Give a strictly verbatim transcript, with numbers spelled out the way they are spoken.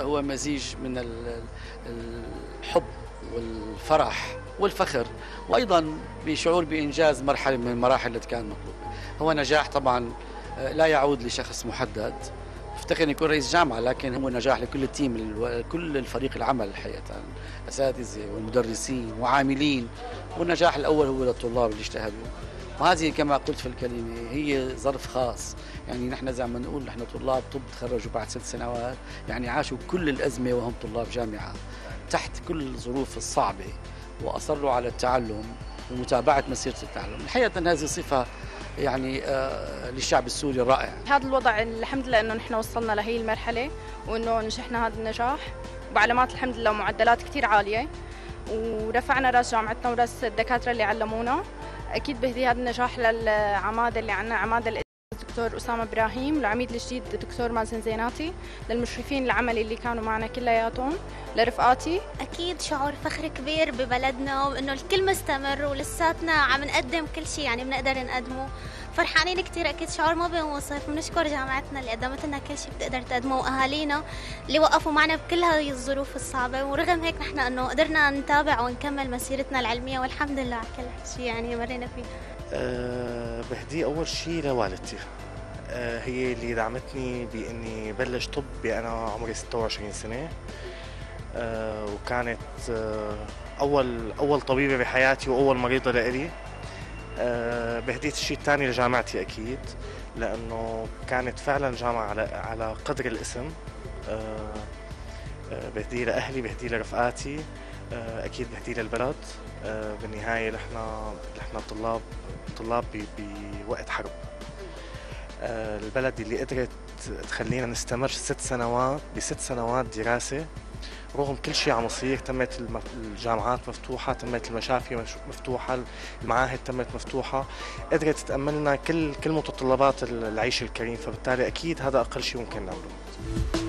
هو مزيج من الحب والفرح والفخر، وأيضا بشعور بإنجاز مرحلة من المراحل التي كان مطلوبة. هو نجاح طبعا لا يعود لشخص محدد، افتكر أن يكون رئيس جامعة، لكن هو نجاح لكل التيم، كل الفريق العمل الحقيقة، الأساتذة والمدرسين وعاملين، والنجاح الأول هو للطلاب اللي اجتهدوا. وهذه كما قلت في الكلمة هي ظرف خاص، يعني نحن زي ما نقول نحن طلاب طب تخرجوا بعد ست سنوات، يعني عاشوا كل الأزمة وهم طلاب جامعة تحت كل الظروف الصعبة، وأصروا على التعلم ومتابعة مسيرة التعلم. الحقيقة هذه صفة يعني آه للشعب السوري رائع. هذا الوضع الحمد لله انه نحن وصلنا لهي المرحله، وانه نجحنا هذا النجاح بعلامات الحمد لله ومعدلات كثير عاليه، ورفعنا راس جامعتنا وراس الدكاتره اللي علمونا. اكيد بهدي هذا النجاح للعماده اللي عندنا، عماده الدكتور اسامه ابراهيم، العميد الجديد الدكتور مازن زيناتي، للمشرفين العمل اللي كانوا معنا كلياتهم، لرفقاتي. اكيد شعور فخر كبير ببلدنا، وانه الكل مستمر ولساتنا عم نقدم كل شيء يعني بنقدر نقدمه. فرحانين كثير، اكيد شعور ما بينوصف. بنشكر جامعتنا اللي قدمت لنا كل شيء بتقدر تقدمه، واهالينا اللي وقفوا معنا بكل هاي الظروف الصعبه، ورغم هيك نحن انه قدرنا نتابع ونكمل مسيرتنا العلميه، والحمد لله على كل شيء يعني مرينا فيه. أه بهديه اول شيء لوالدتي، أه هي اللي دعمتني باني بلش طب انا عمري ستة وعشرين سنه، أه وكانت أه اول اول طبيبه بحياتي واول مريضه لإلي. أه بهديه الشيء الثاني لجامعتي اكيد، لانه كانت فعلا جامعه على على قدر الاسم. أه بهديه لاهلي، بهديه لرفقاتي، أه اكيد بهديه للبلد. أه بالنهايه نحن نحن طلاب طلاب بوقت حرب، أه البلد اللي قدرت تخلينا نستمر ست سنوات بست سنوات دراسه رغم كل شيء عم يصير. تمت الجامعات مفتوحه، تمت المشافي مفتوحه، المعاهد تمت مفتوحه، قدرت تتاملنا كل كل متطلبات العيش الكريم، فبالتالي اكيد هذا اقل شيء ممكن نعمله.